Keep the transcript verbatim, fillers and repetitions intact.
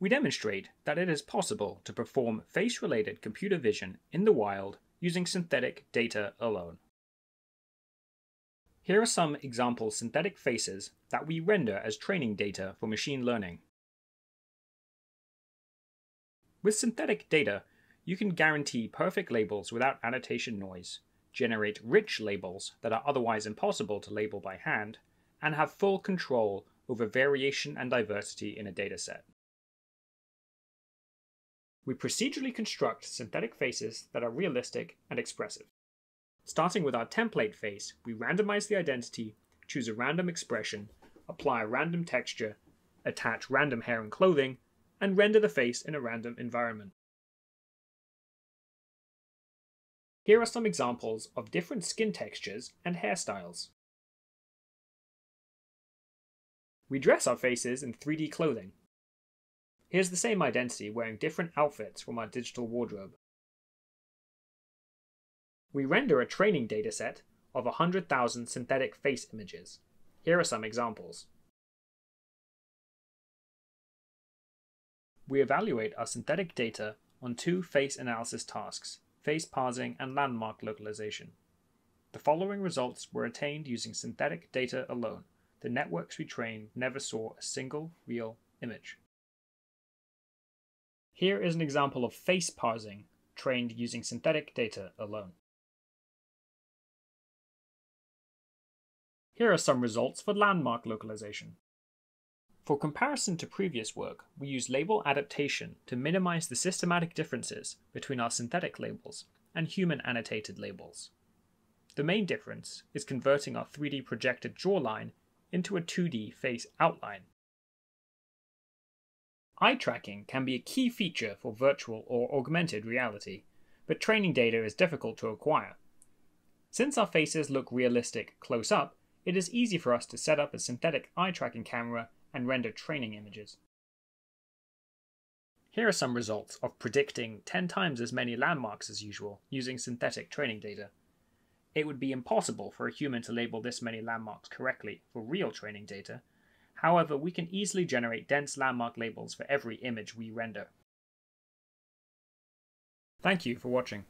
We demonstrate that it is possible to perform face-related computer vision in the wild using synthetic data alone. Here are some example synthetic faces that we render as training data for machine learning. With synthetic data, you can guarantee perfect labels without annotation noise, generate rich labels that are otherwise impossible to label by hand, and have full control over variation and diversity in a dataset. We procedurally construct synthetic faces that are realistic and expressive. Starting with our template face, we randomize the identity, choose a random expression, apply a random texture, attach random hair and clothing, and render the face in a random environment. Here are some examples of different skin textures and hairstyles. We dress our faces in three D clothing. Here's the same identity wearing different outfits from our digital wardrobe. We render a training dataset of one hundred thousand synthetic face images. Here are some examples. We evaluate our synthetic data on two face analysis tasks, face parsing and landmark localization. The following results were attained using synthetic data alone. The networks we trained never saw a single real image. Here is an example of face parsing trained using synthetic data alone. Here are some results for landmark localization. For comparison to previous work, we use label adaptation to minimize the systematic differences between our synthetic labels and human annotated labels. The main difference is converting our three D projected jawline into a two D face outline. Eye tracking can be a key feature for virtual or augmented reality, but training data is difficult to acquire. Since our faces look realistic close up, it is easy for us to set up a synthetic eye tracking camera and render training images. Here are some results of predicting ten times as many landmarks as usual using synthetic training data. It would be impossible for a human to label this many landmarks correctly for real training data. However, we can easily generate dense landmark labels for every image we render. Thank you for watching.